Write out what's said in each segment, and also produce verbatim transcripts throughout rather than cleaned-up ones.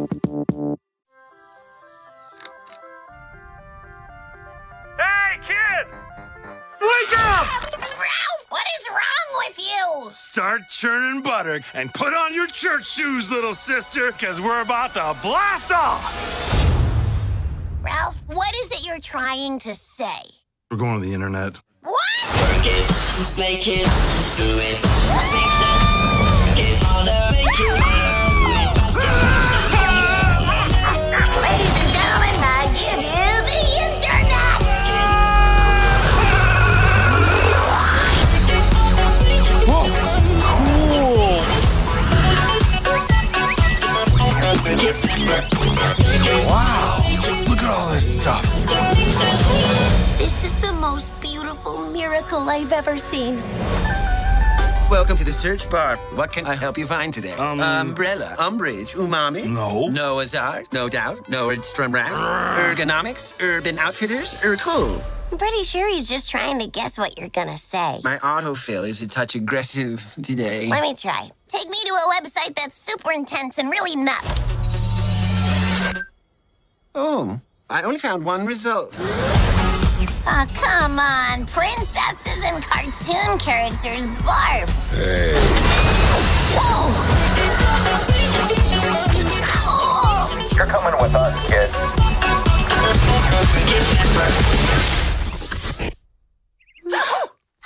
Hey, kid! Wake up! Ralph, what is wrong with you? Start churning butter and put on your church shoes, little sister, because we're about to blast off! Ralph, what is it you're trying to say? We're going to the internet. What? Work it, make it, do it, makes us work it harder, make it harder, do it faster. Ladies and gentlemen, I give you the internet. Whoa, cool. Wow, look at all this stuff. This is the most beautiful miracle I've ever seen. Welcome to the search bar. What can I help you find today? Um, Umbrella, umbrage, umami. No. Noah's Ark, no doubt. No Nordstrom Rack. Ergonomics, urban outfitters, er cool. I'm pretty sure he's just trying to guess what you're gonna say. My autofill is a touch aggressive today. Let me try. Take me to a website that's super intense and really nuts. Oh, I only found one result. Oh, come on. Princesses and cartoon characters barf. Hey. Whoa! Cool. You're coming with us, kid.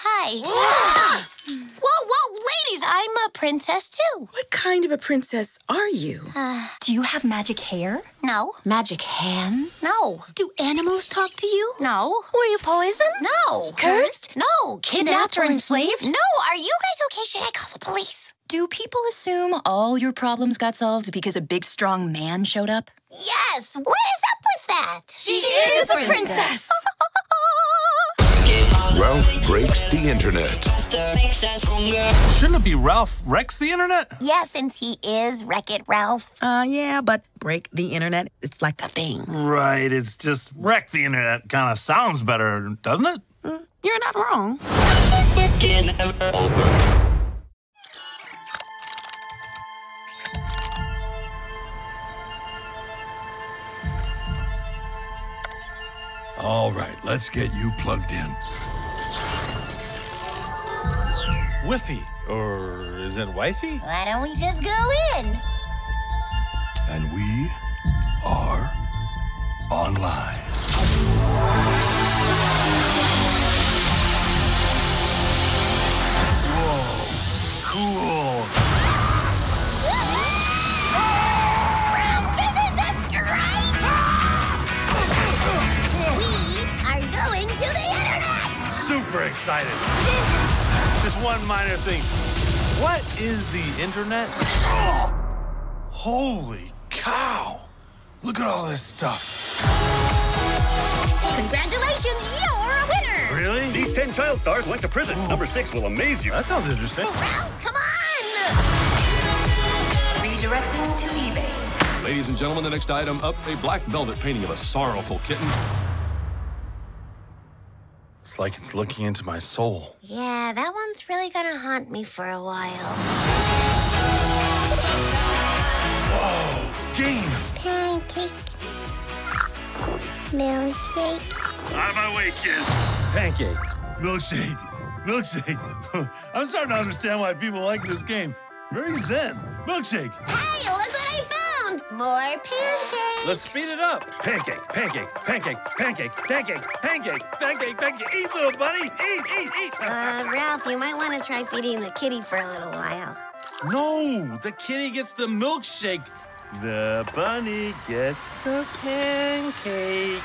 Hi. Whoa, whoa, ladies, I'm a princess, too. What kind of a princess are you? Uh, Do you have magic hair? No. Magic hands? No. Do animals talk to you? No. Were you poisoned? No. Cursed? No. Kidnapped, Kidnapped or enslaved? No. Are you guys okay? Should I call the police? Do people assume all your problems got solved because a big, strong man showed up? Yes. What is up with that? She, she is, is a princess. princess. Ralph Breaks the Internet. Shouldn't it be Ralph Wrecks the Internet? Yeah, since he is Wreck-It Ralph. Uh, yeah, but break the internet, it's like a thing. Right, it's just wreck the internet kind of sounds better, doesn't it? Mm, you're not wrong. All right, let's get you plugged in. Wi-Fi, or is it Wi-Fi? Why don't we just go in? And we are online. Whoa, cool. Ralph, isn't that great? We are going to the internet! Super excited. Just one minor thing. What is the internet? Oh, holy cow! Look at all this stuff. Congratulations, you're a winner! Really? These ten child stars went to prison. Ooh. Number six will amaze you. That sounds interesting. Ralph, come on! Redirecting to eBay. Ladies and gentlemen, the next item up, a black velvet painting of a sorrowful kitten. It's like it's looking into my soul. Yeah, that one's really gonna haunt me for a while. Whoa, games! Pancake. Milkshake. I'm awake, kid. Pancake. Milkshake. Milkshake. I'm starting to understand why people like this game. Very zen. Milkshake. Hey, look what I found! More pancakes. Let's speed it up. Pancake, pancake, pancake, pancake, pancake, pancake, pancake, pancake. Eat, little buddy. Eat, eat, eat. Uh, Ralph, you might want to try feeding the kitty for a little while. No, the kitty gets the milkshake. The bunny gets the pancake.